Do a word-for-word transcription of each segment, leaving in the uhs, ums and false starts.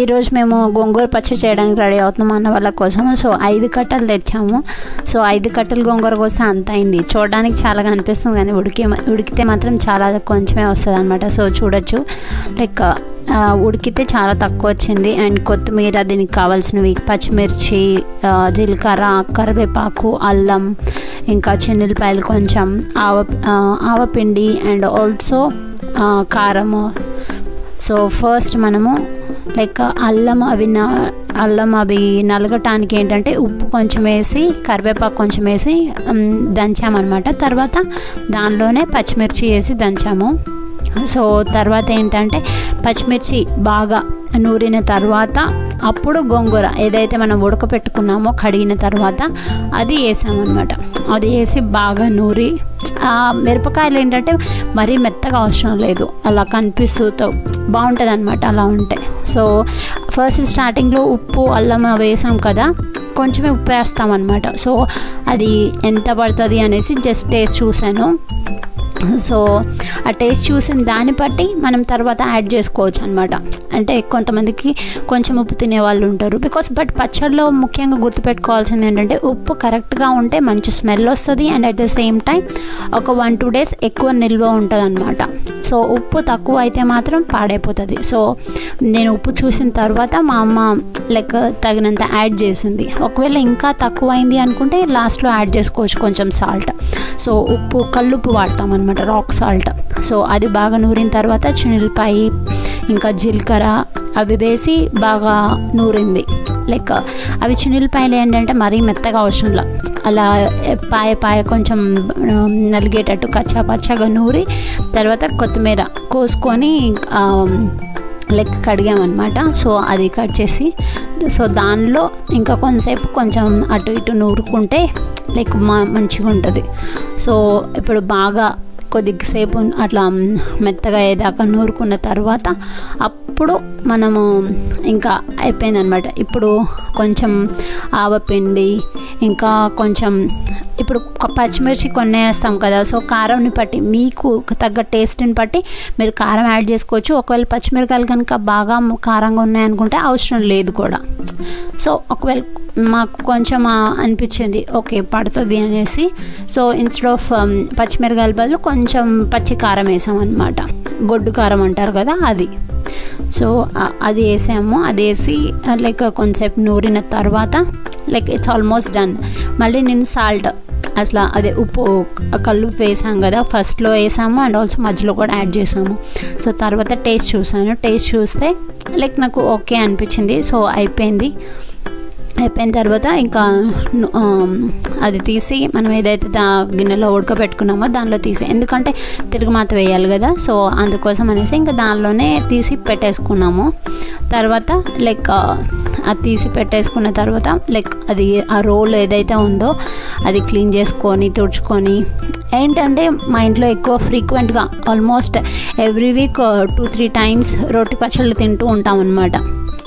ఈ రోజు మేము గోంగూర పచ్చడి చేయడానికి రెడీ అవుతున్నాం అన్న వాళ్ళ కోసం సో ఐదు కట్టలు తెచ్చాము సో ఐదు కట్టలు గోంగూర కోసం అంత అయింది చూడడానికి చాలా కనిపిస్తుంది కానీ ఉడికే ఉడికితే మాత్రం చాలా కొంచెమే వస్తదన్నమాట సో చూడొచ్చు లైక్ ఉడికితే చాలా తక్కువ వచ్చింది అండ్ కొత్తిమీర దీనికి కావాల్సినవి పచ్చిమిర్చి జీలకర్ర కరివేపాకు అల్లం ఇంకా చిన్నపాయలు కొంచెం ఆవ ఆవపిండి అండ్ ఆల్సో కారము సో ఫస్ట్ మనము లైక్ అల్లం అవి నా అల్లం అవి నలగటానికి ఏంటంటే ఉప్పు కొంచెం వేసి కరివేపాకు కొంచెం వేసి దంచామన్నమాట తర్వాత దానిలోనే పచ్చిమిర్చి వేసి దంచాము సో తర్వాత ఏంటంటే పచ్చిమిర్చి బాగా నూరిన తర్వాత అప్పుడు గోంగూర ఏదైతే మనం ఉడకపెట్టుకున్నామో కడిగిన తర్వాత అది వేసామన్నమాట అది వేసి బాగా నూరి మిరపకాయలు ఏంటంటే మరీ మెత్తగా అవసరం లేదు అలా కనిపిస్తూ బాగుంటుంది అన్నమాట అలా ఉంటే సో ఫస్ట్ స్టార్టింగ్లో ఉప్పు అల్లం వేసాం కదా కొంచెమే ఉప్పు వేస్తామన్నమాట సో అది ఎంత పడుతుంది అనేసి జస్ట్ టేస్ట్ చూశాను సో ఆ టేస్ట్ చూసిన దాన్ని బట్టి మనం తర్వాత యాడ్ చేసుకోవచ్చు అనమాట అంటే కొంతమందికి కొంచెం ఉప్పు తినేవాళ్ళు ఉంటారు బికాస్ బట్ పచ్చడిలో ముఖ్యంగా గుర్తుపెట్టుకోవాల్సింది ఏంటంటే ఉప్పు కరెక్ట్గా ఉంటే మంచి స్మెల్ వస్తుంది and at the same time ఒక వన్ టూ డేస్ ఎక్కువ నిల్వ ఉంటుంది అనమాట సో ఉప్పు తక్కువ అయితే మాత్రం పాడైపోతుంది సో నేను ఉప్పు చూసిన తర్వాత మా అమ్మ లైక్ తగినంత యాడ్ చేసింది ఒకవేళ ఇంకా తక్కువ అయింది అనుకుంటే లాస్ట్లో యాడ్ చేసుకోవచ్చు కొంచెం సాల్ట్ సో ఉప్పు కల్లుప్పు వాడతాం అనమాట రాక్ సాల్ట్ సో అది బాగా నూరిన తర్వాత చినిల్పాయి ఇంకా జీలకర్ర అవి వేసి బాగా నూరింది లైక్ అవి చినిల్పాయలు ఏంటంటే మరీ మెత్తగా అవసరంలా అలా పాయ పాయ కొంచెం నలిగేటట్టు కచ్చా పచ్చగా నూరి తర్వాత కొత్తిమీర కోసుకొని లైక్ కడిగామన్నమాట సో అది కట్ చేసి సో దానిలో ఇంకా కొంతసేపు కొంచెం అటు ఇటు నూరుకుంటే లైక్ మా మంచిగా ఉంటుంది సో ఇప్పుడు బాగా కొద్దిసేపు అట్లా మెత్తగా అయ్యేదాకా నూరుకున్న తర్వాత అప్పుడు మనము ఇంకా అయిపోయిందనమాట ఇప్పుడు కొంచెం ఆవపిండి ఇంకా కొంచెం ఇప్పుడు పచ్చిమిర్చి కొన్ని వేస్తాం కదా సో కారంని బట్టి మీకు తగ్గ టేస్ట్ని బట్టి మీరు కారం యాడ్ చేసుకోవచ్చు ఒకవేళ పచ్చిమిరకాయలు కనుక బాగా కారంగా ఉన్నాయనుకుంటే అవసరం లేదు కూడా సో ఒకవేళ మాకు కొంచెం అనిపించింది ఓకే పడుతుంది అనేసి సో ఇన్స్టెడ్ ఆఫ్ పచ్చిమిరకాయల బదులు కొంచెం పచ్చి కారం వేసామన్నమాట గొడ్డు కారం అంటారు కదా అది సో అది వేసాము అది వేసి లైక్ కొంచెంసేపు నూరిన తర్వాత లైక్ ఇట్స్ ఆల్మోస్ట్ డన్ మళ్ళీ నేను సాల్ట్ అసలు అదే ఉప్పు కళ్ళు వేసాం కదా ఫస్ట్లో వేసాము అండ్ ఆల్సో మధ్యలో కూడా యాడ్ చేసాము సో తర్వాత టేస్ట్ చూసాను టేస్ట్ చూస్తే లైక్ నాకు ఓకే అనిపించింది సో అయిపోయింది అయిపోయిన తర్వాత ఇంకా అది తీసి మనం ఏదైతే దా గిన్నెలో ఉడకబెట్టుకున్నామో దానిలో తీసి ఎందుకంటే తిరుగుమాత వేయాలి కదా సో అందుకోసం అనేసి ఇంకా దానిలోనే తీసి పెట్టేసుకున్నాము తర్వాత లైక్ అది తీసి పెట్టేసుకున్న తర్వాత లైక్ అది ఆ రోల్ ఏదైతే ఉందో అది క్లీన్ చేసుకొని తుడుచుకొని ఏంటంటే మా ఇంట్లో ఎక్కువ ఫ్రీక్వెంట్గా almost every week two three times రోటి పచ్చళ్ళు తింటూ ఉంటాం అన్నమాట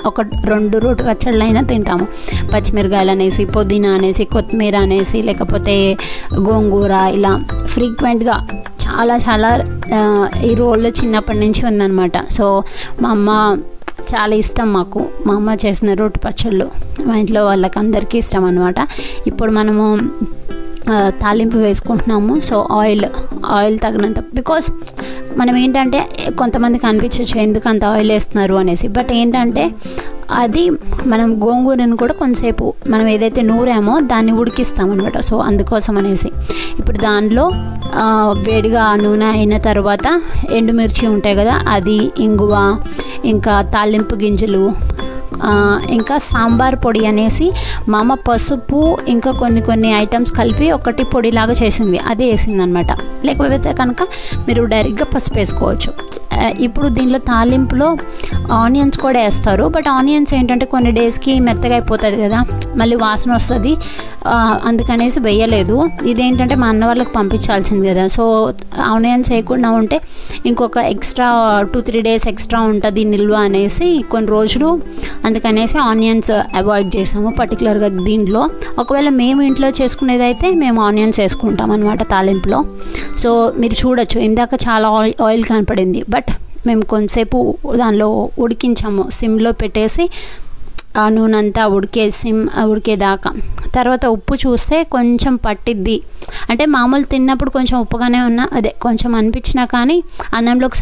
ఒక రెండు రోటి పచ్చళ్ళు అయినా తింటాము పచ్చిమిరకాయలు అనేసి పుదీనా అనేసి కొత్తిమీర అనేసి లేకపోతే గోంగూర ఇలా ఫ్రీక్వెంట్గా చాలా చాలా ఈ రోల్ చిన్నప్పటి నుంచి ఉందన్నమాట సో మా అమ్మ చాలా ఇష్టం మాకు మా అమ్మ చేసిన రోటి పచ్చళ్ళు మా ఇంట్లో వాళ్ళకి అందరికీ ఇష్టం అన్నమాట ఇప్పుడు మనము తాలింపు వేసుకుంటున్నాము సో ఆయిల్ ఆయిల్ తగినంత బికాస్ మనం ఏంటంటే కొంతమందికి అనిపించవచ్చు ఎందుకు అంత ఆయిల్ వేస్తున్నారు అనేసి బట్ ఏంటంటే అది మనం గోంగూరను కూడా కొంతసేపు మనం ఏదైతే నూరామో దాన్ని ఉడికిస్తామన్నమాట సో అందుకోసం అనేసి ఇప్పుడు దానిలో వేడిగా నూనె అయిన తర్వాత ఎండుమిర్చి ఉంటాయి కదా అది ఇంగువ ఇంకా తాలింపు గింజలు ఇంకా సాంబార్ పొడి అనేసి మా అమ్మ పసుపు ఇంకా కొన్ని కొన్ని ఐటమ్స్ కలిపి ఒకటి పొడిలాగా చేసింది అదే వేసింది అనమాట లేకపోతే కనుక మీరు డైరెక్ట్గా పసుపు వేసుకోవచ్చు ఇప్పుడు దీనిలో తాలింపులో ఆనియన్స్ కూడా వేస్తారు బట్ ఆనియన్స్ ఏంటంటే కొన్ని డేస్కి మెత్తగా అయిపోతుంది కదా మళ్ళీ వాసన వస్తుంది అందుకనేసి వేయలేదు ఇదేంటంటే మా అన్న వాళ్ళకి పంపించాల్సింది కదా సో ఆనియన్స్ వేయకుండా ఉంటే ఇంకొక extra two three days extra ఉంటుంది నిల్వ అనేసి కొన్ని రోజులు అందుకనేసి ఆనియన్స్ అవాయిడ్ చేసాము పర్టికులర్గా దీంట్లో ఒకవేళ మేము ఇంట్లో చేసుకునేదైతే మేము ఆనియన్స్ వేసుకుంటాం అన్నమాట తాలింపులో సో మీరు చూడొచ్చు ఇందాక చాలా ఆయిల్ ఆయిల్ కనపడింది బట్ మేము కొంచెంసేపు దానిలో ఉడికించాము, సిమ్లో పెట్టేసి ఆ నూనంతా ఉడికే సిమ్ ఉడికేదాకా. తర్వాత ఉప్పు చూస్తే కొంచెం పట్టిద్ది, అంటే మామూలు తిన్నప్పుడు కొంచెం ఉప్పుగానే ఉన్నా అదే కొంచెం అనిపించినా కానీ అన్నంలోకి